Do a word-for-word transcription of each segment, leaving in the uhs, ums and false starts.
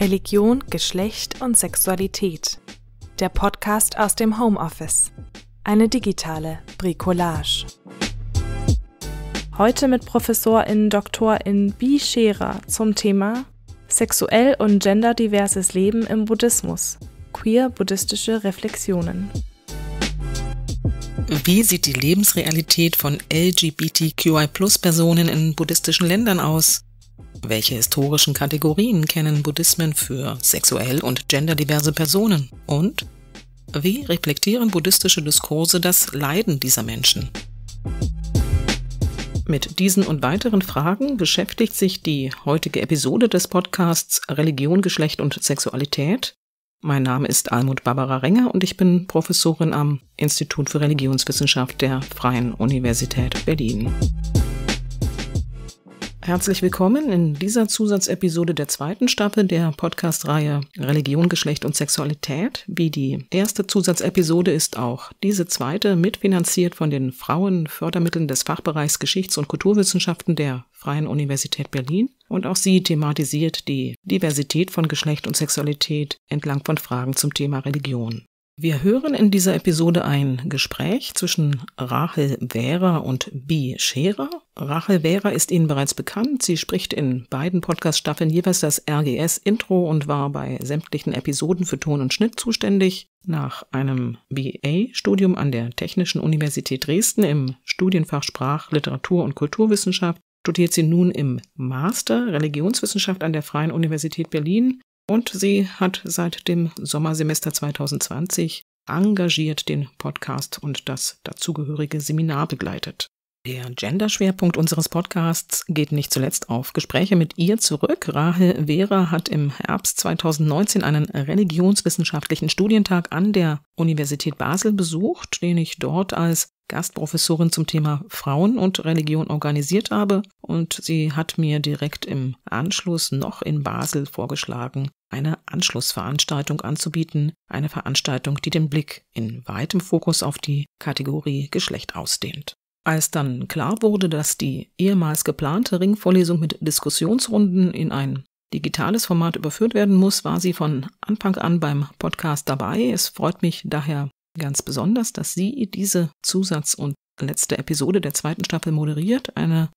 Religion, Geschlecht und Sexualität. Der Podcast aus dem Homeoffice. Eine digitale Bricolage. Heute mit Professorin Doktorin Bee Scherer zum Thema Sexuell und genderdiverses Leben im Buddhismus – queer-buddhistische Reflexionen. Wie sieht die Lebensrealität von L G B T Q I plus Personen in buddhistischen Ländern aus? Welche historischen Kategorien kennen Buddhismen für sexuell und genderdiverse Personen? Und wie reflektieren buddhistische Diskurse das Leiden dieser Menschen? Mit diesen und weiteren Fragen beschäftigt sich die heutige Episode des Podcasts Religion, Geschlecht und Sexualität. Mein Name ist Almut Barbara Renger und ich bin Professorin am Institut für Religionswissenschaft der Freien Universität Berlin. Herzlich willkommen in dieser Zusatzepisode der zweiten Staffel der Podcast-Reihe Religion, Geschlecht und Sexualität. Wie die erste Zusatzepisode ist auch diese zweite mitfinanziert von den Frauenfördermitteln des Fachbereichs Geschichts- und Kulturwissenschaften der Freien Universität Berlin. Und auch sie thematisiert die Diversität von Geschlecht und Sexualität entlang von Fragen zum Thema Religion. Wir hören in dieser Episode ein Gespräch zwischen Rahel Vera und Bee Scherer. Rahel Vera ist Ihnen bereits bekannt. Sie spricht in beiden Podcast-Staffeln jeweils das R G S-Intro und war bei sämtlichen Episoden für Ton und Schnitt zuständig. Nach einem B A-Studium an der Technischen Universität Dresden im Studienfach Sprach-, Literatur- und Kulturwissenschaft studiert sie nun im Master Religionswissenschaft an der Freien Universität Berlin. Und sie hat seit dem Sommersemester zwanzig zwanzig engagiert den Podcast und das dazugehörige Seminar begleitet. Der Genderschwerpunkt unseres Podcasts geht nicht zuletzt auf Gespräche mit ihr zurück. Rahel Vera hat im Herbst zwanzig neunzehn einen religionswissenschaftlichen Studientag an der Universität Basel besucht, den ich dort als Gastprofessorin zum Thema Frauen und Religion organisiert habe. Und sie hat mir direkt im Anschluss noch in Basel vorgeschlagen, eine Anschlussveranstaltung anzubieten, eine Veranstaltung, die den Blick in weitem Fokus auf die Kategorie Geschlecht ausdehnt. Als dann klar wurde, dass die ehemals geplante Ringvorlesung mit Diskussionsrunden in ein digitales Format überführt werden muss, war sie von Anfang an beim Podcast dabei. Es freut mich daher ganz besonders, dass sie diese Zusatz- und letzte Episode der zweiten Staffel moderiert, eine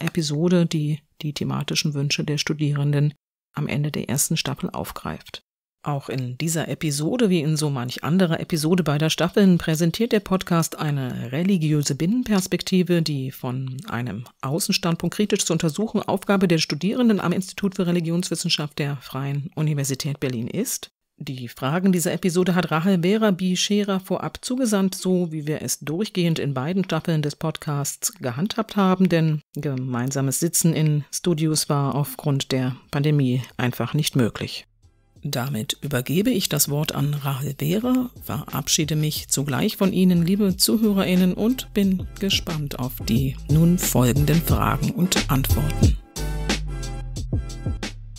Episode, die die thematischen Wünsche der Studierenden am Ende der ersten Staffel aufgreift. Auch in dieser Episode, wie in so manch anderer Episode beider Staffeln, präsentiert der Podcast eine religiöse Binnenperspektive, die von einem Außenstandpunkt kritisch zu untersuchen Aufgabe der Studierenden am Institut für Religionswissenschaft der Freien Universität Berlin ist. Die Fragen dieser Episode hat Rahel Vera Bee Scherer vorab zugesandt, so wie wir es durchgehend in beiden Staffeln des Podcasts gehandhabt haben, denn gemeinsames Sitzen in Studios war aufgrund der Pandemie einfach nicht möglich. Damit übergebe ich das Wort an Rahel Vera, verabschiede mich zugleich von Ihnen, liebe ZuhörerInnen, und bin gespannt auf die nun folgenden Fragen und Antworten.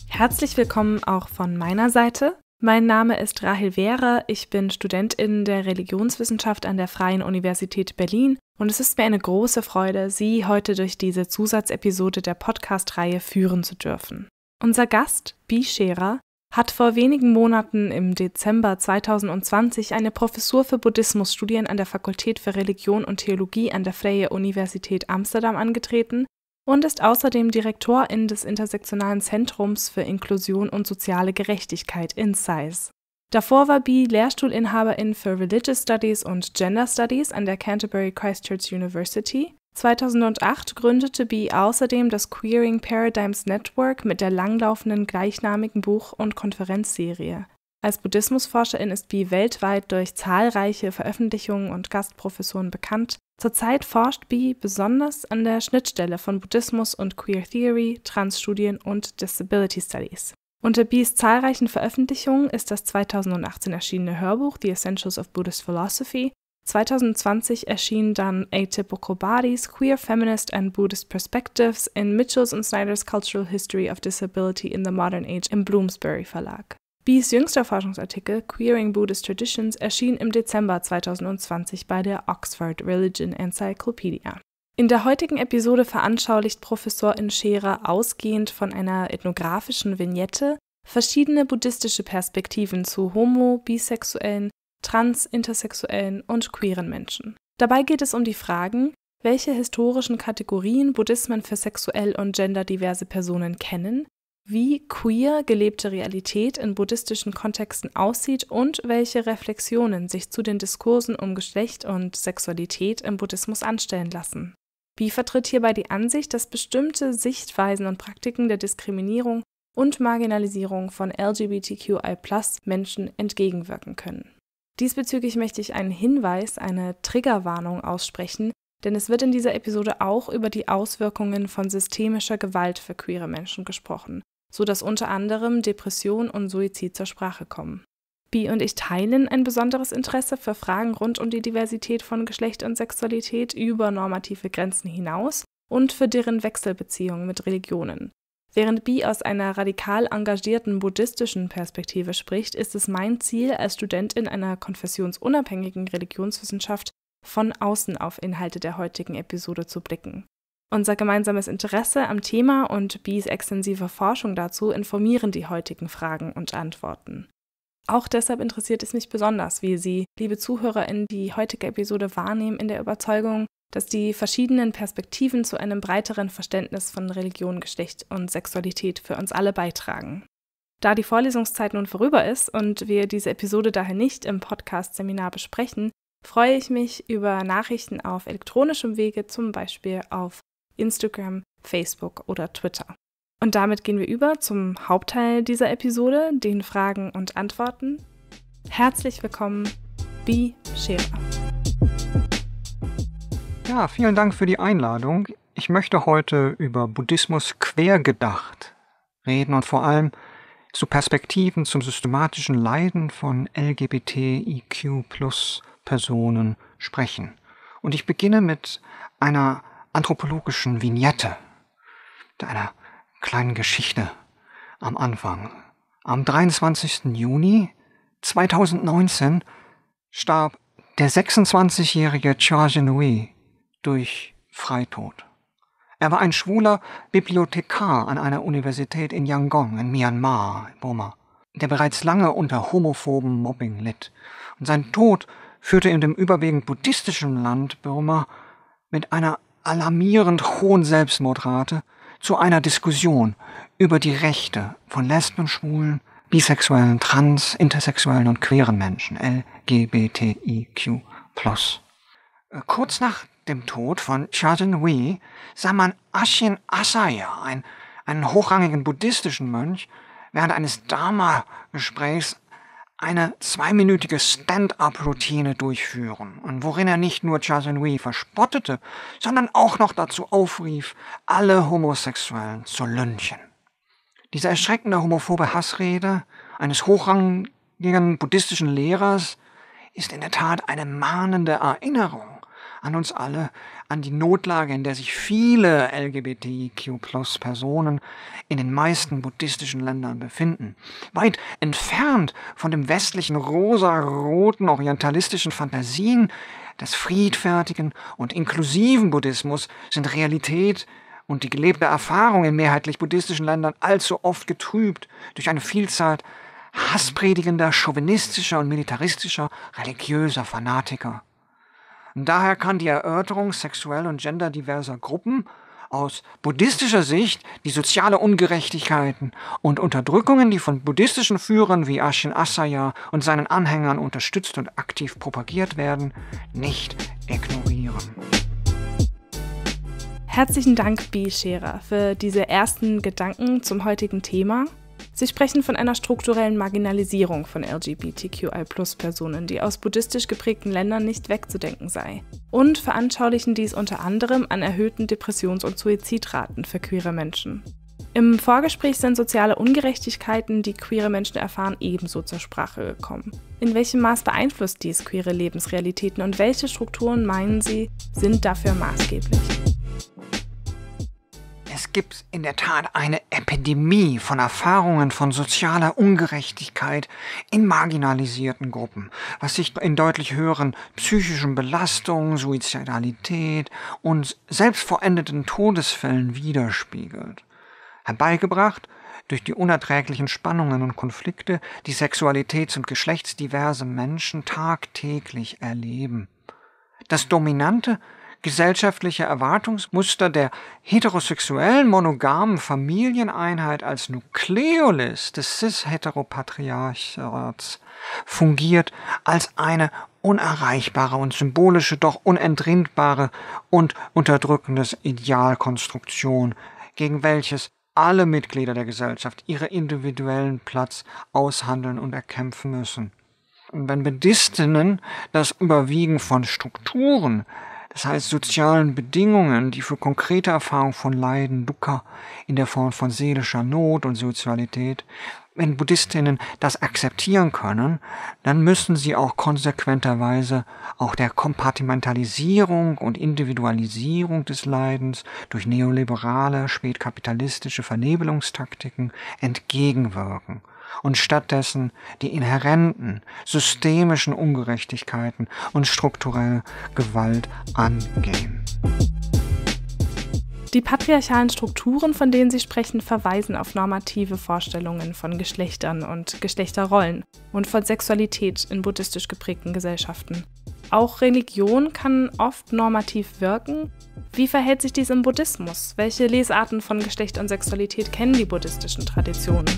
Herzlich willkommen auch von meiner Seite. Mein Name ist Rahel Vera, ich bin Studentin der Religionswissenschaft an der Freien Universität Berlin und es ist mir eine große Freude, Sie heute durch diese Zusatzepisode der Podcast-Reihe führen zu dürfen. Unser Gast, Bee Scherer, hat vor wenigen Monaten im Dezember zwanzig zwanzig eine Professur für Buddhismusstudien an der Fakultät für Religion und Theologie an der Freie Universität Amsterdam angetreten und ist außerdem Direktorin des Intersektionalen Zentrums für Inklusion und soziale Gerechtigkeit in C I C E. Davor war Bee Lehrstuhlinhaberin für Religious Studies und Gender Studies an der Canterbury Christchurch University. zweitausendacht gründete Bee außerdem das Queering Paradigms Network mit der langlaufenden gleichnamigen Buch- und Konferenzserie. Als Buddhismusforscherin ist Bee weltweit durch zahlreiche Veröffentlichungen und Gastprofessuren bekannt. Zurzeit forscht Bee besonders an der Schnittstelle von Buddhismus und Queer Theory, Transstudien und Disability Studies. Unter Bees zahlreichen Veröffentlichungen ist das zweitausendachtzehn erschienene Hörbuch The Essentials of Buddhist Philosophy, zwanzig zwanzig erschien dann Atypical Bodies, Queer Feminist and Buddhist Perspectives in Mitchells and Snyder's Cultural History of Disability in the Modern Age im Bloomsbury Verlag. Bees jüngster Forschungsartikel Queering Buddhist Traditions erschien im Dezember zwanzig zwanzig bei der Oxford Religion Encyclopedia. In der heutigen Episode veranschaulicht Professorin Scherer ausgehend von einer ethnografischen Vignette verschiedene buddhistische Perspektiven zu homo-, bisexuellen, trans-, intersexuellen und queeren Menschen. Dabei geht es um die Fragen, welche historischen Kategorien Buddhismen für sexuell und genderdiverse Personen kennen, wie queer gelebte Realität in buddhistischen Kontexten aussieht und welche Reflexionen sich zu den Diskursen um Geschlecht und Sexualität im Buddhismus anstellen lassen. Bee vertritt hierbei die Ansicht, dass bestimmte Sichtweisen und Praktiken der Diskriminierung und Marginalisierung von L G B T Q I plus Menschen entgegenwirken können. Diesbezüglich möchte ich einen Hinweis, eine Triggerwarnung aussprechen, denn es wird in dieser Episode auch über die Auswirkungen von systemischer Gewalt für queere Menschen gesprochen, so dass unter anderem Depression und Suizid zur Sprache kommen. Bee und ich teilen ein besonderes Interesse für Fragen rund um die Diversität von Geschlecht und Sexualität über normative Grenzen hinaus und für deren Wechselbeziehungen mit Religionen. Während Bee aus einer radikal engagierten buddhistischen Perspektive spricht, ist es mein Ziel, als Studentin einer konfessionsunabhängigen Religionswissenschaft von außen auf Inhalte der heutigen Episode zu blicken. Unser gemeinsames Interesse am Thema und Bees extensive Forschung dazu informieren die heutigen Fragen und Antworten. Auch deshalb interessiert es mich besonders, wie Sie, liebe ZuhörerInnen, die heutige Episode wahrnehmen in der Überzeugung, dass die verschiedenen Perspektiven zu einem breiteren Verständnis von Religion, Geschlecht und Sexualität für uns alle beitragen. Da die Vorlesungszeit nun vorüber ist und wir diese Episode daher nicht im Podcast-Seminar besprechen, freue ich mich über Nachrichten auf elektronischem Wege, zum Beispiel auf Instagram, Facebook oder Twitter. Und damit gehen wir über zum Hauptteil dieser Episode, den Fragen und Antworten. Herzlich willkommen, Bee Scherer. Ja, vielen Dank für die Einladung. Ich möchte heute über Buddhismus quergedacht reden und vor allem zu Perspektiven zum systematischen Leiden von L G B T I Q plus Personen sprechen. Und ich beginne mit einer anthropologischen Vignette, mit einer kleinen Geschichte am Anfang. Am dreiundzwanzigsten Juni zweitausendneunzehn starb der sechsundzwanzigjährige Kyaw Zin Win durch Freitod. Er war ein schwuler Bibliothekar an einer Universität in Yangon in Myanmar, Burma, der bereits lange unter homophobem Mobbing litt. Und sein Tod führte in dem überwiegend buddhistischen Land Burma mit einer alarmierend hohen Selbstmordrate zu einer Diskussion über die Rechte von Lesben, Schwulen, Bisexuellen, Trans-, Intersexuellen und queeren Menschen, L G B T I Q plus. Kurz nach dem Tod von Kyaw Zin Win sah man Ashin Asaya, ein, einen hochrangigen buddhistischen Mönch, während eines Dharma-Gesprächs eine zweiminütige Stand-up-Routine durchführen, und worin er nicht nur Kyaw Zin Win verspottete, sondern auch noch dazu aufrief, alle Homosexuellen zu lynchen. Diese erschreckende homophobe Hassrede eines hochrangigen buddhistischen Lehrers ist in der Tat eine mahnende Erinnerung an uns alle, an die Notlage, in der sich viele L G B T I Q plus Personen in den meisten buddhistischen Ländern befinden. Weit entfernt von dem westlichen rosa-roten orientalistischen Fantasien des friedfertigen und inklusiven Buddhismus sind Realität und die gelebte Erfahrung in mehrheitlich buddhistischen Ländern allzu oft getrübt durch eine Vielzahl hasspredigender, chauvinistischer und militaristischer religiöser Fanatiker. Und daher kann die Erörterung sexuell und genderdiverser Gruppen aus buddhistischer Sicht die soziale Ungerechtigkeiten und Unterdrückungen, die von buddhistischen Führern wie Ashin Asaya und seinen Anhängern unterstützt und aktiv propagiert werden, nicht ignorieren. Herzlichen Dank, Bee Scherer, für diese ersten Gedanken zum heutigen Thema. Sie sprechen von einer strukturellen Marginalisierung von L G B T Q I plus Personen, die aus buddhistisch geprägten Ländern nicht wegzudenken sei, und veranschaulichen dies unter anderem an erhöhten Depressions- und Suizidraten für queere Menschen. Im Vorgespräch sind soziale Ungerechtigkeiten, die queere Menschen erfahren, ebenso zur Sprache gekommen. In welchem Maß beeinflusst dies queere Lebensrealitäten und welche Strukturen, meinen Sie, sind dafür maßgeblich? Es gibt in der Tat eine Epidemie von Erfahrungen von sozialer Ungerechtigkeit in marginalisierten Gruppen, was sich in deutlich höheren psychischen Belastungen, Suizidalität und selbstvollendeten Todesfällen widerspiegelt. Herbeigebracht durch die unerträglichen Spannungen und Konflikte, die sexualitäts- und geschlechtsdiverse Menschen tagtäglich erleben. Das dominante gesellschaftliche Erwartungsmuster der heterosexuellen, monogamen Familieneinheit als Nukleolis des Cis-Heteropatriarchats fungiert als eine unerreichbare und symbolische, doch unentrinnbare und unterdrückende Idealkonstruktion, gegen welches alle Mitglieder der Gesellschaft ihre individuellen Platz aushandeln und erkämpfen müssen. Und wenn Buddhistinnen das Überwiegen von Strukturen, das heißt sozialen Bedingungen, die für konkrete Erfahrung von Leiden, Dukka, in der Form von seelischer Not und Sozialität, wenn Buddhistinnen das akzeptieren können, dann müssen sie auch konsequenterweise auch der Kompartimentalisierung und Individualisierung des Leidens durch neoliberale, spätkapitalistische Vernebelungstaktiken entgegenwirken und stattdessen die inhärenten systemischen Ungerechtigkeiten und strukturelle Gewalt angehen. Die patriarchalen Strukturen, von denen Sie sprechen, verweisen auf normative Vorstellungen von Geschlechtern und Geschlechterrollen und von Sexualität in buddhistisch geprägten Gesellschaften. Auch Religion kann oft normativ wirken. Wie verhält sich dies im Buddhismus? Welche Lesarten von Geschlecht und Sexualität kennen die buddhistischen Traditionen?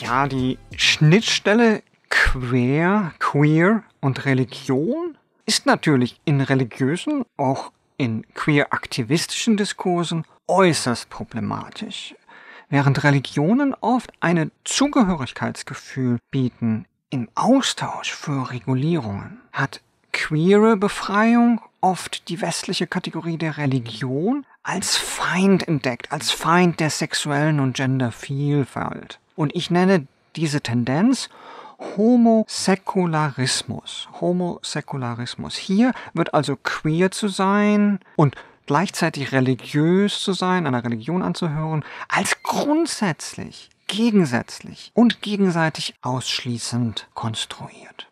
Ja, die Schnittstelle queer, queer und Religion ist natürlich in religiösen, auch in queer-aktivistischen Diskursen äußerst problematisch. Während Religionen oft ein Zugehörigkeitsgefühl bieten im Austausch für Regulierungen, hat queere Befreiung oft die westliche Kategorie der Religion als Feind entdeckt, als Feind der sexuellen und Gendervielfalt. Und ich nenne diese Tendenz Homosäkularismus. Homosäkularismus. Hier wird also queer zu sein und gleichzeitig religiös zu sein, einer Religion anzuhören, als grundsätzlich, gegensätzlich und gegenseitig ausschließend konstruiert.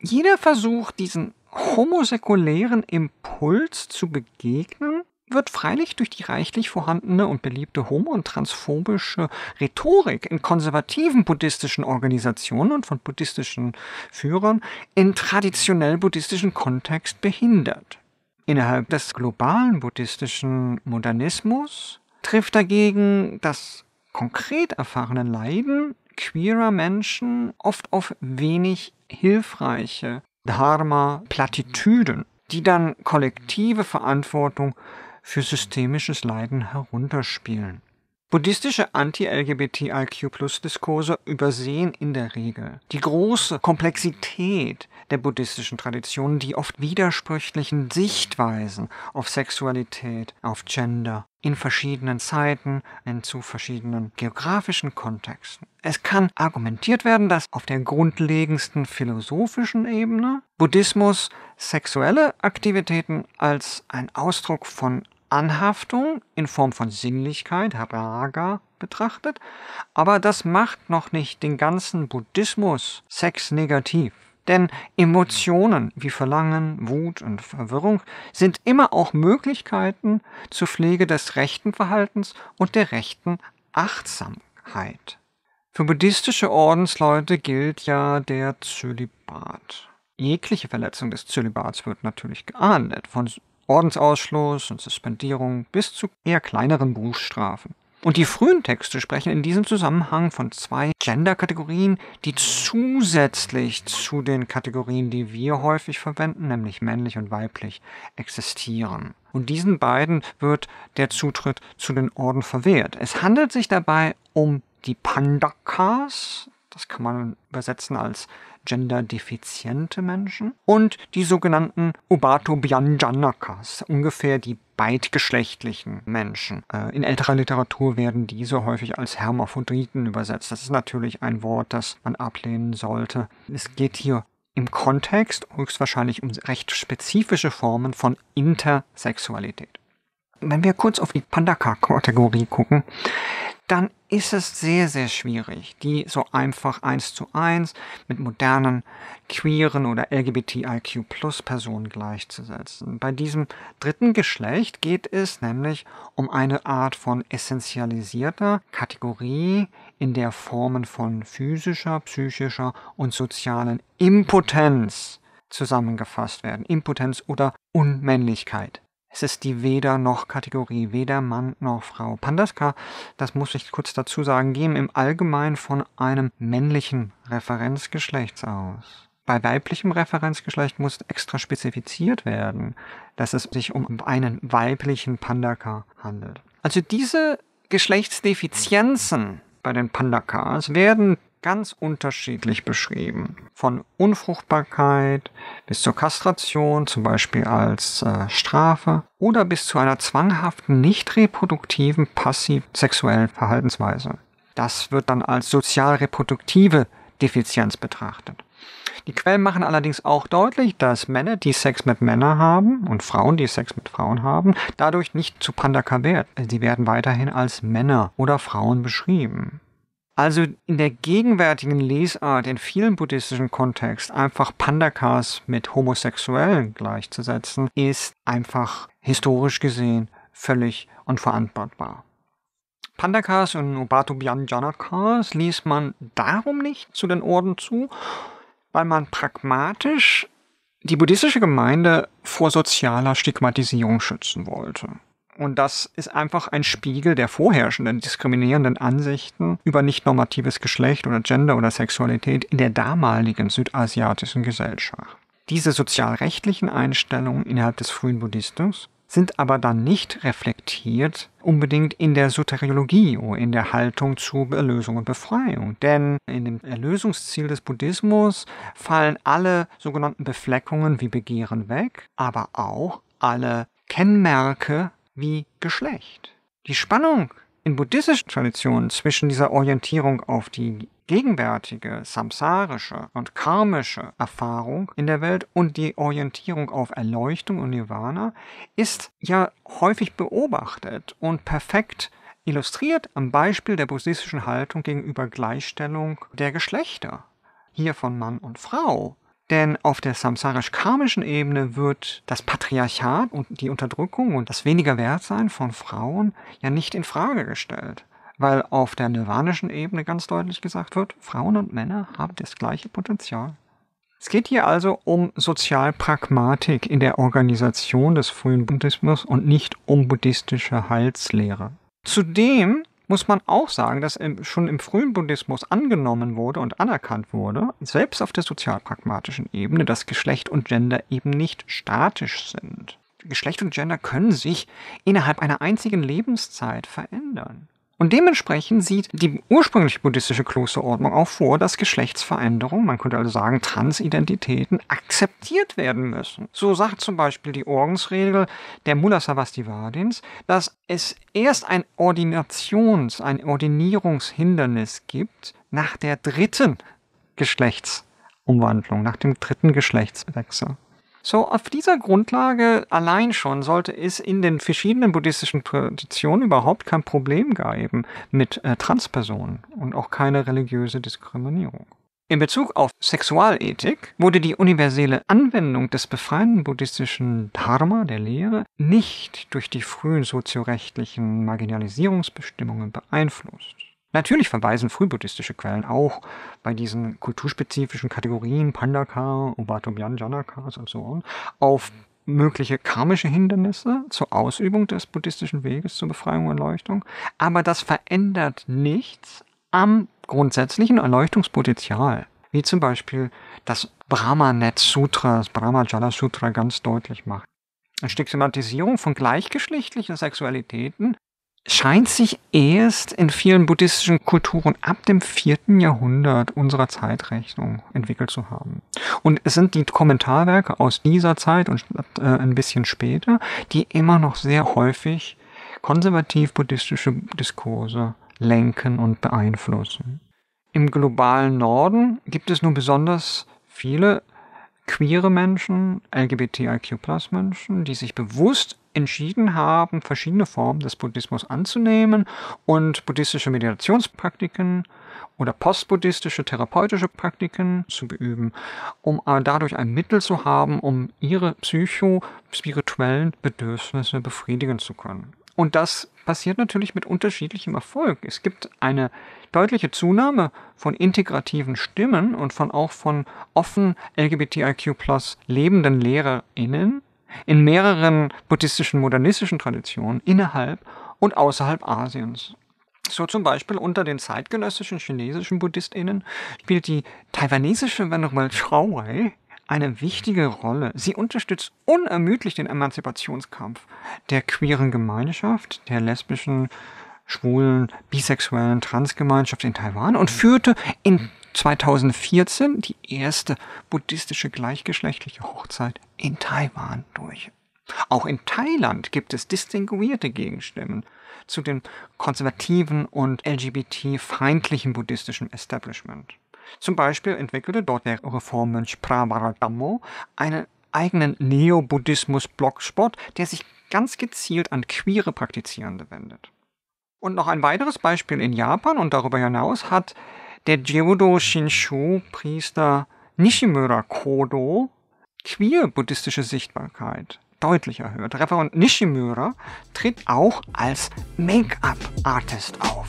Jeder Versuch, diesen homosäkulären Impuls zu begegnen, wird freilich durch die reichlich vorhandene und beliebte homo- und transphobische Rhetorik in konservativen buddhistischen Organisationen und von buddhistischen Führern in traditionell buddhistischen Kontext behindert. Innerhalb des globalen buddhistischen Modernismus trifft dagegen das konkret erfahrene Leiden queerer Menschen oft auf wenig hilfreiche Dharma-Plattitüden, die dann kollektive Verantwortung für systemisches Leiden herunterspielen. Buddhistische Anti-L G B T I Q plus Diskurse übersehen in der Regel die große Komplexität der buddhistischen Traditionen, die oft widersprüchlichen Sichtweisen auf Sexualität, auf Gender in verschiedenen Zeiten, in zu verschiedenen geografischen Kontexten. Es kann argumentiert werden, dass auf der grundlegendsten philosophischen Ebene Buddhismus sexuelle Aktivitäten als ein Ausdruck von Anhaftung in Form von Sinnlichkeit, Raga, betrachtet, aber das macht noch nicht den ganzen Buddhismus sexnegativ. Denn Emotionen wie Verlangen, Wut und Verwirrung sind immer auch Möglichkeiten zur Pflege des rechten Verhaltens und der rechten Achtsamkeit. Für buddhistische Ordensleute gilt ja der Zölibat. Jegliche Verletzung des Zölibats wird natürlich geahndet, von Ordensausschluss und Suspendierung bis zu eher kleineren Bußstrafen. Und die frühen Texte sprechen in diesem Zusammenhang von zwei Gender-Kategorien, die zusätzlich zu den Kategorien, die wir häufig verwenden, nämlich männlich und weiblich, existieren. Und diesen beiden wird der Zutritt zu den Orden verwehrt. Es handelt sich dabei um die Pandakas, das kann man übersetzen als genderdefiziente Menschen, und die sogenannten Ubatobyanjannakas, ungefähr die beidgeschlechtlichen Menschen. In älterer Literatur werden diese häufig als Hermaphroditen übersetzt. Das ist natürlich ein Wort, das man ablehnen sollte. Es geht hier im Kontext höchstwahrscheinlich um recht spezifische Formen von Intersexualität. wenn wir kurz auf die Pandaka-Kategorie gucken, dann ist es sehr, sehr schwierig, die so einfach eins zu eins mit modernen, queeren oder L G B T I Q plus Personen gleichzusetzen. Bei diesem dritten Geschlecht geht es nämlich um eine Art von essentialisierter Kategorie, in der Formen von physischer, psychischer und sozialen Impotenz zusammengefasst werden. Impotenz oder Unmännlichkeit. Es ist die Weder-noch-Kategorie, weder Mann noch Frau. Pandaska, das muss ich kurz dazu sagen, gehen im Allgemeinen von einem männlichen Referenzgeschlecht aus. Bei weiblichem Referenzgeschlecht muss extra spezifiziert werden, dass es sich um einen weiblichen Pandaka handelt. Also diese Geschlechtsdefizienzen bei den Pandakas werden ganz unterschiedlich beschrieben. Von Unfruchtbarkeit bis zur Kastration, zum Beispiel als äh, Strafe, oder bis zu einer zwanghaften, nicht reproduktiven, passiv sexuellen Verhaltensweise. Das wird dann als sozial-reproduktive Defizienz betrachtet. Die Quellen machen allerdings auch deutlich, dass Männer, die Sex mit Männern haben und Frauen, die Sex mit Frauen haben, dadurch nicht zu Pandaka werden. Sie werden weiterhin als Männer oder Frauen beschrieben. Also in der gegenwärtigen Lesart in vielen buddhistischen Kontext einfach Pandakas mit Homosexuellen gleichzusetzen, ist einfach historisch gesehen völlig unverantwortbar. Pandakas und Ubatobyanjannakas ließ man darum nicht zu den Orden zu, weil man pragmatisch die buddhistische Gemeinde vor sozialer Stigmatisierung schützen wollte. Und das ist einfach ein Spiegel der vorherrschenden, diskriminierenden Ansichten über nicht-normatives Geschlecht oder Gender oder Sexualität in der damaligen südasiatischen Gesellschaft. Diese sozialrechtlichen Einstellungen innerhalb des frühen Buddhismus sind aber dann nicht reflektiert unbedingt in der Soteriologie oder in der Haltung zu Erlösung und Befreiung. Denn in dem Erlösungsziel des Buddhismus fallen alle sogenannten Befleckungen wie Begehren weg, aber auch alle Kennmerke wie Geschlecht. Die Spannung in buddhistischen Traditionen zwischen dieser Orientierung auf die gegenwärtige samsarische und karmische Erfahrung in der Welt und die Orientierung auf Erleuchtung und Nirvana ist ja häufig beobachtet und perfekt illustriert am Beispiel der buddhistischen Haltung gegenüber Gleichstellung der Geschlechter, hier von Mann und Frau. Denn auf der samsarisch-karmischen Ebene wird das Patriarchat und die Unterdrückung und das Wenigerwertsein von Frauen ja nicht in Frage gestellt, weil auf der nirvanischen Ebene ganz deutlich gesagt wird, Frauen und Männer haben das gleiche Potenzial. Es geht hier also um Sozialpragmatik in der Organisation des frühen Buddhismus und nicht um buddhistische Heilslehre. Zudem muss man auch sagen, dass schon im frühen Buddhismus angenommen wurde und anerkannt wurde, selbst auf der sozialpragmatischen Ebene, dass Geschlecht und Gender eben nicht statisch sind. Geschlecht und Gender können sich innerhalb einer einzigen Lebenszeit verändern. Und dementsprechend sieht die ursprünglich buddhistische Klosterordnung auch vor, dass Geschlechtsveränderungen, man könnte also sagen Transidentitäten, akzeptiert werden müssen. So sagt zum Beispiel die Ordensregel der Mulla Savastivadins, dass es erst ein Ordinations-, ein Ordinierungshindernis gibt nach der dritten Geschlechtsumwandlung, nach dem dritten Geschlechtswechsel. So, auf dieser Grundlage allein schon sollte es in den verschiedenen buddhistischen Traditionen überhaupt kein Problem geben mit äh, Transpersonen und auch keine religiöse Diskriminierung. In Bezug auf Sexualethik wurde die universelle Anwendung des befreienden buddhistischen Dharma, der Lehre, nicht durch die frühen soziorechtlichen Marginalisierungsbestimmungen beeinflusst. Natürlich verweisen frühbuddhistische Quellen auch bei diesen kulturspezifischen Kategorien Pandaka, Ubatobyanjannakas und so on, auf mögliche karmische Hindernisse zur Ausübung des buddhistischen Weges zur Befreiung und Erleuchtung. Aber das verändert nichts am grundsätzlichen Erleuchtungspotenzial, wie zum Beispiel das Brahmanet-Sutra, das Brahmajala-Sutra ganz deutlich macht. Eine Stigmatisierung von gleichgeschlechtlichen Sexualitäten scheint sich erst in vielen buddhistischen Kulturen ab dem vierten Jahrhundert unserer Zeitrechnung entwickelt zu haben. Und es sind die Kommentarwerke aus dieser Zeit und äh, ein bisschen später, die immer noch sehr häufig konservativ-buddhistische Diskurse lenken und beeinflussen. Im globalen Norden gibt es nun besonders viele queere Menschen, L G B T I Q plus Menschen, die sich bewusst entschieden haben, verschiedene Formen des Buddhismus anzunehmen und buddhistische Meditationspraktiken oder postbuddhistische therapeutische Praktiken zu beüben, um dadurch ein Mittel zu haben, um ihre psychospirituellen Bedürfnisse befriedigen zu können. Und das passiert natürlich mit unterschiedlichem Erfolg. Es gibt eine deutliche Zunahme von integrativen Stimmen und von auch von offen L G B T I Q plus lebenden LehrerInnen in mehreren buddhistischen modernistischen Traditionen innerhalb und außerhalb Asiens. So zum Beispiel unter den zeitgenössischen chinesischen BuddhistInnen spielt die taiwanesische Venerable Chao-hwei eine wichtige Rolle. Sie unterstützt unermüdlich den Emanzipationskampf der queeren Gemeinschaft, der lesbischen, schwulen, bisexuellen Transgemeinschaft in Taiwan und führte in zweitausendvierzehn die erste buddhistische gleichgeschlechtliche Hochzeit in Taiwan durch. Auch in Thailand gibt es distinguierte Gegenstimmen zu dem konservativen und L G B T-feindlichen buddhistischen Establishment. Zum Beispiel entwickelte dort der Reformmönch Pravaradamo einen eigenen Neobuddhismus-Blogspot, der sich ganz gezielt an queere Praktizierende wendet. Und noch ein weiteres Beispiel in Japan und darüber hinaus hat der Gerudo-Shinshu-Priester Nishimura Kodo queer-buddhistische Sichtbarkeit deutlich erhöht. Referent Nishimura tritt auch als Make-up-Artist auf.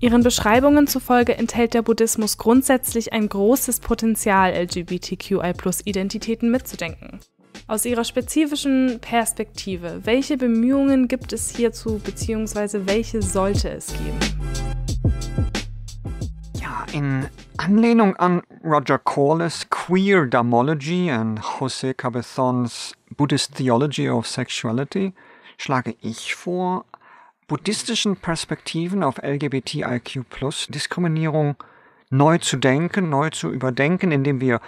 Ihren Beschreibungen zufolge enthält der Buddhismus grundsätzlich ein großes Potenzial, L G B T Q I plus Identitäten mitzudenken. Aus Ihrer spezifischen Perspektive, welche Bemühungen gibt es hierzu bzw. welche sollte es geben? Ja, in Anlehnung an Roger Corliss' Queer Damology und José Cabezón's Buddhist Theology of Sexuality schlage ich vor, buddhistischen Perspektiven auf L G B T I Q plus Diskriminierung neu zu denken, neu zu überdenken, indem wir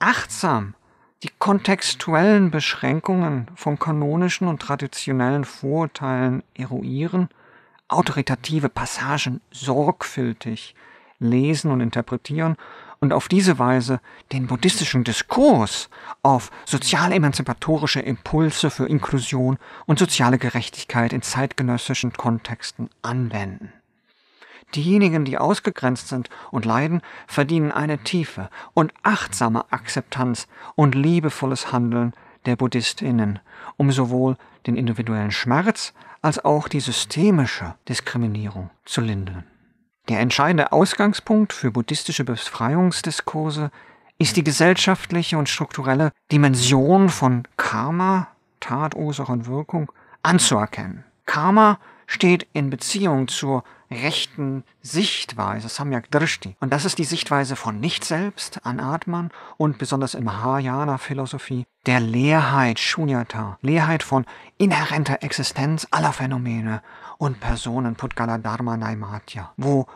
achtsam die kontextuellen Beschränkungen von kanonischen und traditionellen Vorurteilen eruieren, autoritative Passagen sorgfältig lesen und interpretieren und auf diese Weise den buddhistischen Diskurs auf sozial-emanzipatorische Impulse für Inklusion und soziale Gerechtigkeit in zeitgenössischen Kontexten anwenden. Diejenigen, die ausgegrenzt sind und leiden, verdienen eine tiefe und achtsame Akzeptanz und liebevolles Handeln der BuddhistInnen, um sowohl den individuellen Schmerz als auch die systemische Diskriminierung zu lindern. Der entscheidende Ausgangspunkt für buddhistische Befreiungsdiskurse ist die gesellschaftliche und strukturelle Dimension von Karma, Tat, Ursache und Wirkung, anzuerkennen. Karma steht in Beziehung zur rechten Sichtweise, Samyak Drishti. Und das ist die Sichtweise von Nicht-Selbst, Anatman und besonders in Mahayana-Philosophie der Leerheit, Shunyata, Leerheit von inhärenter Existenz aller Phänomene und Personen, Putgala Dharma Naimatya. Wo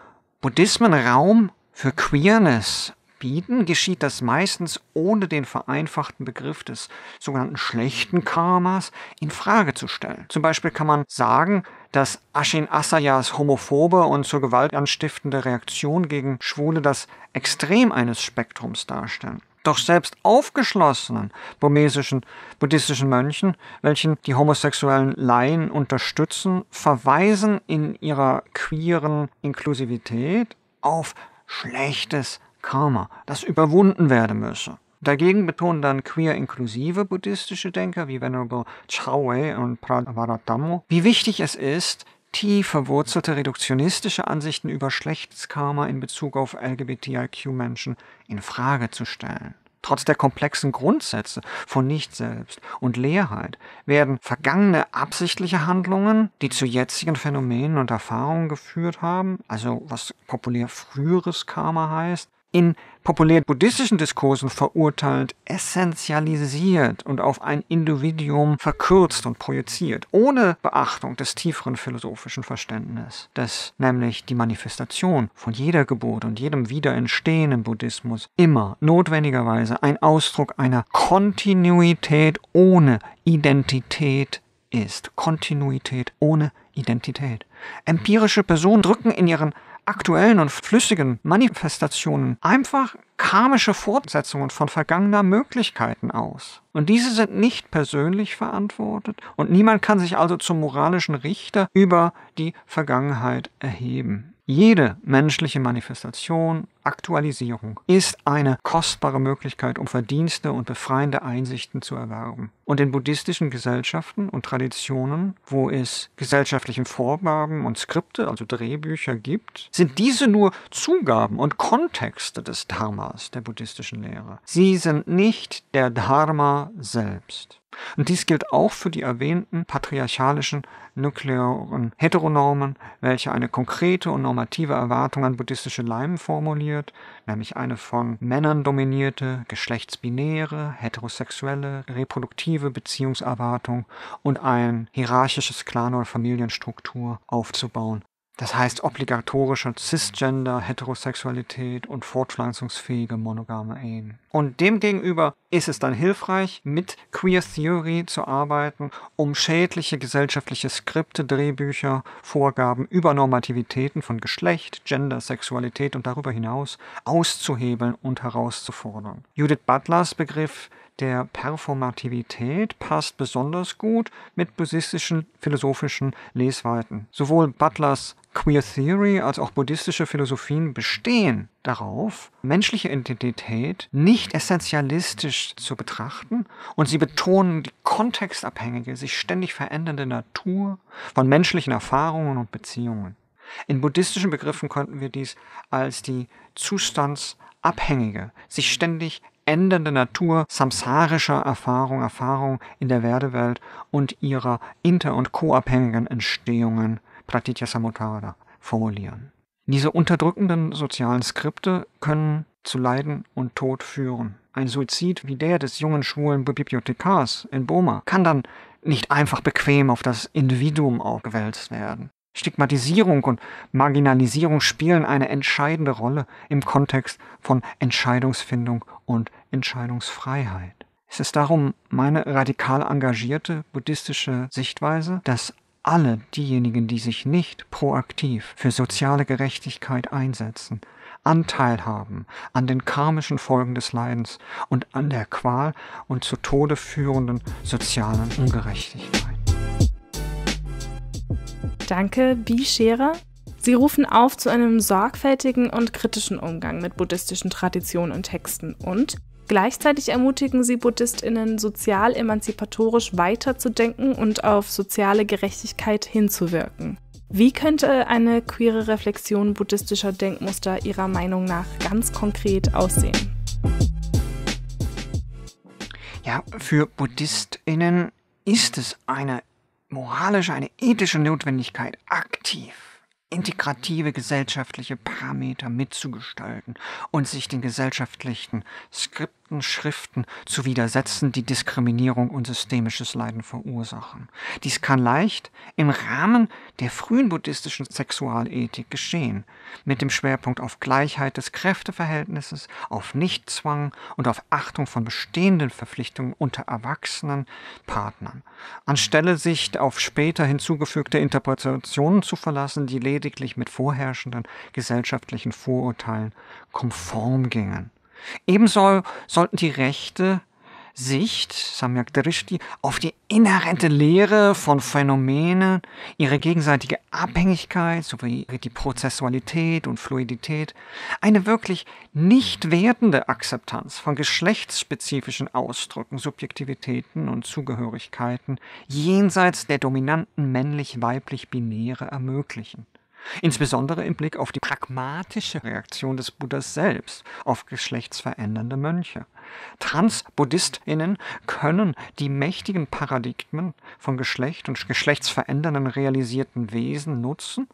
Buddhismen Raum für Queerness bieten, geschieht das meistens ohne den vereinfachten Begriff des sogenannten schlechten Karmas in Frage zu stellen. Zum Beispiel kann man sagen, dass Ashin Asayas homophobe und zur Gewalt anstiftende Reaktion gegen Schwule das Extrem eines Spektrums darstellen. Doch selbst aufgeschlossenen burmesischen buddhistischen Mönchen, welchen die homosexuellen Laien unterstützen, verweisen in ihrer queeren Inklusivität auf schlechtes Karma, das überwunden werden müsse. Dagegen betonen dann queer-inklusive buddhistische Denker wie Venerable Chao-hwei und Pravaradamo, wie wichtig es ist, tief verwurzelte reduktionistische Ansichten über schlechtes Karma in Bezug auf L G B T I Q Menschen in Frage zu stellen. Trotz der komplexen Grundsätze von Nicht-Selbst und Leerheit werden vergangene absichtliche Handlungen, die zu jetzigen Phänomenen und Erfahrungen geführt haben, also was populär früheres Karma heißt, in populär buddhistischen Diskursen verurteilt, essenzialisiert und auf ein Individuum verkürzt und projiziert, ohne Beachtung des tieferen philosophischen Verständnisses, dass nämlich die Manifestation von jeder Geburt und jedem Wiederentstehen im Buddhismus immer notwendigerweise ein Ausdruck einer Kontinuität ohne Identität ist. Kontinuität ohne Identität. Empirische Personen drücken in ihren aktuellen und flüssigen Manifestationen einfach karmische Fortsetzungen von vergangener Möglichkeiten aus. Und diese sind nicht persönlich verantwortet und niemand kann sich also zum moralischen Richter über die Vergangenheit erheben. Jede menschliche Manifestation, Aktualisierung, ist eine kostbare Möglichkeit, um Verdienste und befreiende Einsichten zu erwerben. Und in buddhistischen Gesellschaften und Traditionen, wo es gesellschaftlichen Vorgaben und Skripte, also Drehbücher gibt, sind diese nur Zugaben und Kontexte des Dharmas, der buddhistischen Lehre. Sie sind nicht der Dharma selbst. Und dies gilt auch für die erwähnten patriarchalischen, nuklearen Heteronormen, welche eine konkrete und normative Erwartung an buddhistische Leimen formuliert, nämlich eine von Männern dominierte, geschlechtsbinäre, heterosexuelle, reproduktive Beziehungserwartung und ein hierarchisches Clan- oder Familienstruktur aufzubauen. Das heißt obligatorische Cisgender, Heterosexualität und fortpflanzungsfähige monogame Ehen. Und demgegenüber ist es dann hilfreich, mit Queer Theory zu arbeiten, um schädliche gesellschaftliche Skripte, Drehbücher, Vorgaben über Normativitäten von Geschlecht, Gender, Sexualität und darüber hinaus auszuhebeln und herauszufordern. Judith Butlers Begriff der Performativität passt besonders gut mit buddhistischen philosophischen Lesweiten. Sowohl Butlers Queer Theory als auch buddhistische Philosophien bestehen darauf, menschliche Identität nicht essentialistisch zu betrachten, und sie betonen die kontextabhängige, sich ständig verändernde Natur von menschlichen Erfahrungen und Beziehungen. In buddhistischen Begriffen könnten wir dies als die zustandsabhängige, sich ständig ändernde Natur samsarischer Erfahrung, Erfahrung in der Werdewelt und ihrer inter- und koabhängigen Entstehungen, Pratitya Samutpada, formulieren. Diese unterdrückenden sozialen Skripte können zu Leiden und Tod führen. Ein Suizid wie der des jungen schwulen Bibliothekars in Burma kann dann nicht einfach bequem auf das Individuum aufgewälzt werden. Stigmatisierung und Marginalisierung spielen eine entscheidende Rolle im Kontext von Entscheidungsfindung und Entscheidungsfreiheit. Es ist darum meine radikal engagierte buddhistische Sichtweise, dass alle diejenigen, die sich nicht proaktiv für soziale Gerechtigkeit einsetzen, Anteil haben an den karmischen Folgen des Leidens und an der Qual und zu Tode führenden sozialen Ungerechtigkeit. Danke, Bee Scherer. Sie rufen auf zu einem sorgfältigen und kritischen Umgang mit buddhistischen Traditionen und Texten und gleichzeitig ermutigen Sie BuddhistInnen, sozial emanzipatorisch weiterzudenken und auf soziale Gerechtigkeit hinzuwirken. Wie könnte eine queere Reflexion buddhistischer Denkmuster Ihrer Meinung nach ganz konkret aussehen? Ja, für BuddhistInnen ist es eine moralische, eine ethische Notwendigkeit, aktiv integrative gesellschaftliche Parameter mitzugestalten und sich den gesellschaftlichen Skripten, Schriften zu widersetzen, die Diskriminierung und systemisches Leiden verursachen. Dies kann leicht im Rahmen der frühen buddhistischen Sexualethik geschehen, mit dem Schwerpunkt auf Gleichheit des Kräfteverhältnisses, auf Nichtzwang und auf Achtung von bestehenden Verpflichtungen unter erwachsenen Partnern, anstelle sich auf später hinzugefügte Interpretationen zu verlassen, die lediglich mit vorherrschenden gesellschaftlichen Vorurteilen konform gingen. Ebenso sollten die rechte Sicht, Samyak Drishti, auf die inhärente Lehre von Phänomenen, ihre gegenseitige Abhängigkeit sowie die Prozessualität und Fluidität, eine wirklich nicht wertende Akzeptanz von geschlechtsspezifischen Ausdrücken, Subjektivitäten und Zugehörigkeiten jenseits der dominanten männlich-weiblich-Binäre ermöglichen. Insbesondere im Blick auf die pragmatische Reaktion des Buddhas selbst auf geschlechtsverändernde Mönche. Trans-BuddhistInnen können die mächtigen Paradigmen von Geschlecht und geschlechtsverändernden realisierten Wesen nutzen,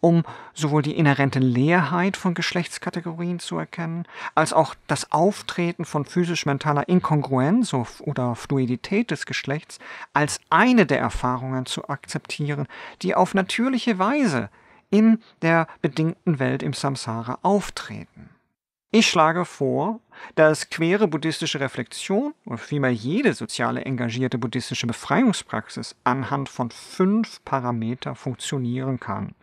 um sowohl die inhärente Leerheit von Geschlechtskategorien zu erkennen, als auch das Auftreten von physisch-mentaler Inkongruenz oder Fluidität des Geschlechts als eine der Erfahrungen zu akzeptieren, die auf natürliche Weise in der bedingten Welt im Samsara auftreten. Ich schlage vor, dass queere buddhistische Reflexion oder vielmehr jede soziale engagierte buddhistische Befreiungspraxis anhand von fünf Parametern funktionieren kann.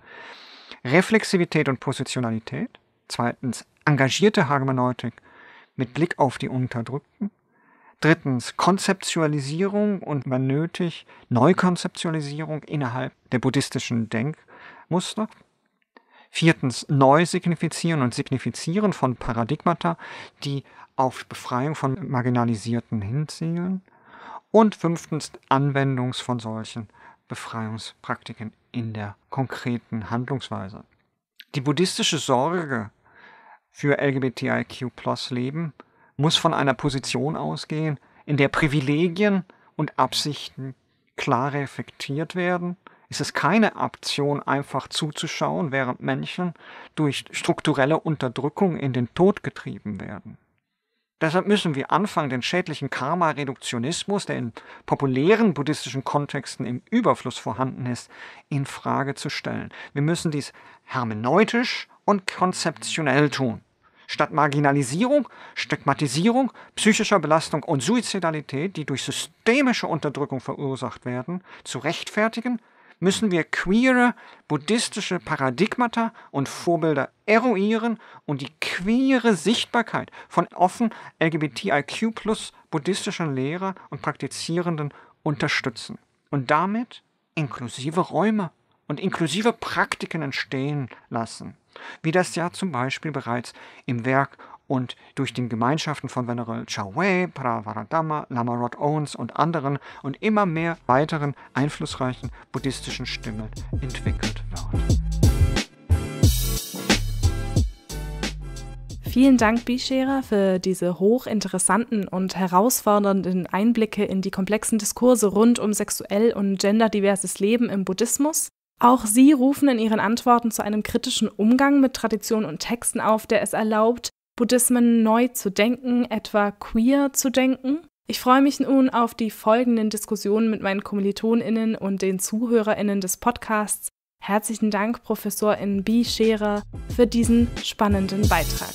Reflexivität und Positionalität. Zweitens, engagierte Hermeneutik mit Blick auf die Unterdrückten. Drittens, Konzeptualisierung und, wenn nötig, Neukonzeptualisierung innerhalb der buddhistischen Denkmuster. Viertens, Neusignifizieren und Signifizieren von Paradigmata, die auf Befreiung von Marginalisierten hinzielen. Und fünftens, Anwendung von solchen Befreiungspraktiken in der konkreten Handlungsweise. Die buddhistische Sorge für L G B T I Q plus Leben muss von einer Position ausgehen, in der Privilegien und Absichten klar reflektiert werden. Es ist keine Option, einfach zuzuschauen, während Menschen durch strukturelle Unterdrückung in den Tod getrieben werden. Deshalb müssen wir anfangen, den schädlichen Karma-Reduktionismus, der in populären buddhistischen Kontexten im Überfluss vorhanden ist, in Frage zu stellen. Wir müssen dies hermeneutisch und konzeptionell tun. Statt Marginalisierung, Stigmatisierung, psychischer Belastung und Suizidalität, die durch systemische Unterdrückung verursacht werden, zu rechtfertigen, müssen wir queere buddhistische Paradigmata und Vorbilder eruieren und die queere Sichtbarkeit von offen L G B T I Q plus buddhistischen Lehrern und Praktizierenden unterstützen. Und damit inklusive Räume und inklusive Praktiken entstehen lassen, wie das ja zum Beispiel bereits im Werk und durch den Gemeinschaften von Venerable Chao-hwei, Pravaradamo, Lama Rod Owens und anderen und immer mehr weiteren einflussreichen buddhistischen Stimmen entwickelt wird. Vielen Dank, Bee Scherer, für diese hochinteressanten und herausfordernden Einblicke in die komplexen Diskurse rund um sexuell und genderdiverses Leben im Buddhismus. Auch Sie rufen in Ihren Antworten zu einem kritischen Umgang mit Traditionen und Texten auf, der es erlaubt, Buddhismen neu zu denken, etwa queer zu denken. Ich freue mich nun auf die folgenden Diskussionen mit meinen KommilitonInnen und den ZuhörerInnen des Podcasts. Herzlichen Dank, Professorin Bee Scherer, für diesen spannenden Beitrag.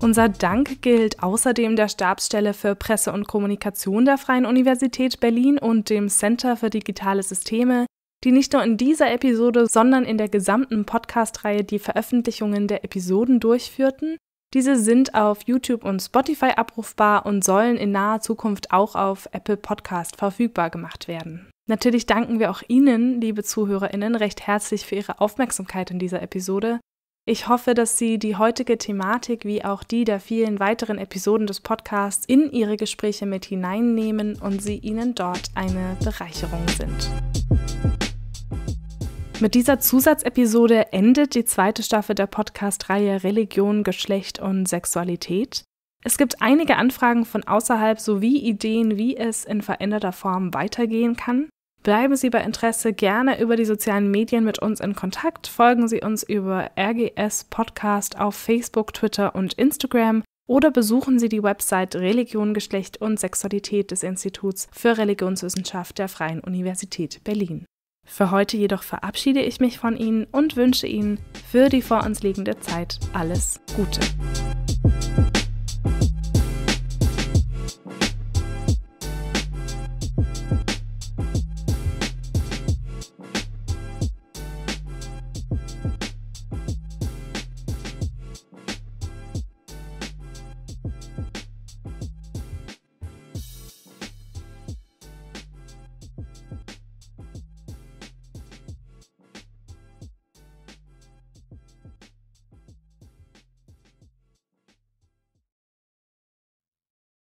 Unser Dank gilt außerdem der Stabsstelle für Presse und Kommunikation der Freien Universität Berlin und dem Center für digitale Systeme, die nicht nur in dieser Episode, sondern in der gesamten Podcast-Reihe die Veröffentlichungen der Episoden durchführten. Diese sind auf YouTube und Spotify abrufbar und sollen in naher Zukunft auch auf Apple Podcast verfügbar gemacht werden. Natürlich danken wir auch Ihnen, liebe ZuhörerInnen, recht herzlich für Ihre Aufmerksamkeit in dieser Episode. Ich hoffe, dass Sie die heutige Thematik wie auch die der vielen weiteren Episoden des Podcasts in Ihre Gespräche mit hineinnehmen und sie Ihnen dort eine Bereicherung sind. Mit dieser Zusatzepisode endet die zweite Staffel der Podcast-Reihe Religion, Geschlecht und Sexualität. Es gibt einige Anfragen von außerhalb sowie Ideen, wie es in veränderter Form weitergehen kann. Bleiben Sie bei Interesse gerne über die sozialen Medien mit uns in Kontakt. Folgen Sie uns über R G S Podcast auf Facebook, Twitter und Instagram oder besuchen Sie die Website Religion, Geschlecht und Sexualität des Instituts für Religionswissenschaft der Freien Universität Berlin. Für heute jedoch verabschiede ich mich von Ihnen und wünsche Ihnen für die vor uns liegende Zeit alles Gute.